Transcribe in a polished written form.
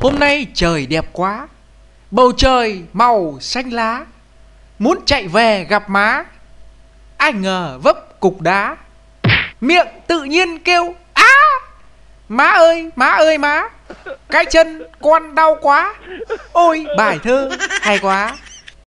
Hôm nay trời đẹp quá, bầu trời màu xanh lá, muốn chạy về gặp má, ai ngờ vấp cục đá, miệng tự nhiên kêu á à! Má ơi, má ơi má, cái chân con đau quá. Ôi bài thơ hay quá.